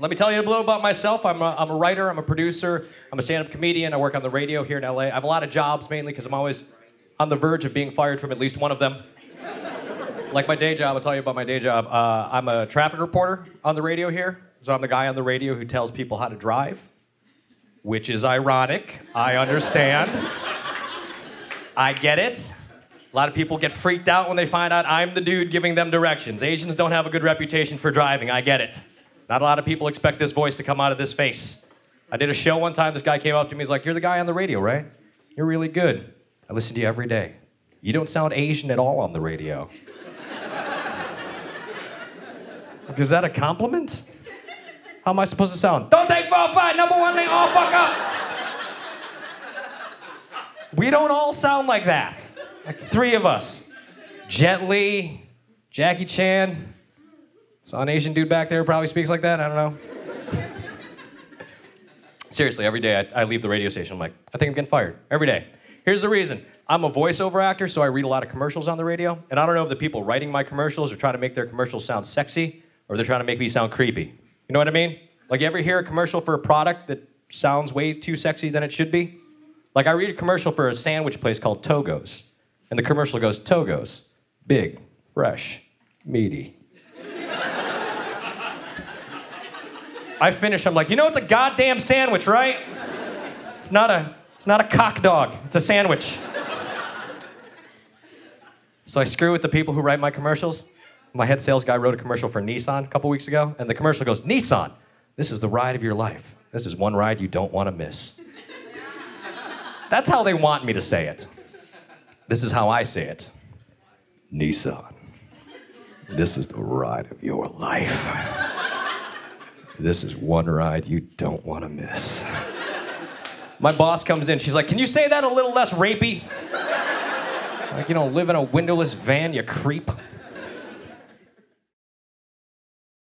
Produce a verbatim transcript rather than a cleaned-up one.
Let me tell you a little about myself. I'm a, I'm a writer, I'm a producer, I'm a stand-up comedian, I work on the radio here in L A. I have a lot of jobs, mainly because I'm always on the verge of being fired from at least one of them. Like my day job, I'll tell you about my day job. Uh, I'm a traffic reporter on the radio here. So I'm the guy on the radio who tells people how to drive, which is ironic. I understand. I get it. A lot of people get freaked out when they find out I'm the dude giving them directions. Asians don't have a good reputation for driving. I get it. Not a lot of people expect this voice to come out of this face. I did a show one time. This guy came up to me. He's like, "You're the guy on the radio, right? You're really good. I listen to you every day. You don't sound Asian at all on the radio." Like, is that a compliment? How am I supposed to sound? Don't take four five. Number one, they all fuck up. We don't all sound like that. Like three of us. Jet Li, Jackie Chan. Saw an Asian dude back there who probably speaks like that. I don't know. Seriously, every day I, I leave the radio station. I'm like, I think I'm getting fired. Every day. Here's the reason. I'm a voiceover actor, so I read a lot of commercials on the radio. And I don't know if the people writing my commercials are trying to make their commercials sound sexy or they're trying to make me sound creepy. You know what I mean? Like, you ever hear a commercial for a product that sounds way too sexy than it should be? Like, I read a commercial for a sandwich place called Togo's, and the commercial goes, "Togo's, big, fresh, meaty." I finish, I'm like, you know it's a goddamn sandwich, right? It's not a, it's not a cock dog, it's a sandwich. So I screw with the people who write my commercials. My head sales guy wrote a commercial for Nissan a couple weeks ago, and the commercial goes, "Nissan, this is the ride of your life. This is one ride you don't want to miss." That's how they want me to say it. This is how I say it. "Nissan, this is the ride of your life. This is one ride you don't want to miss." My boss comes in, she's like, "Can you say that a little less rapey? Like, you don't live in a windowless van, you creep."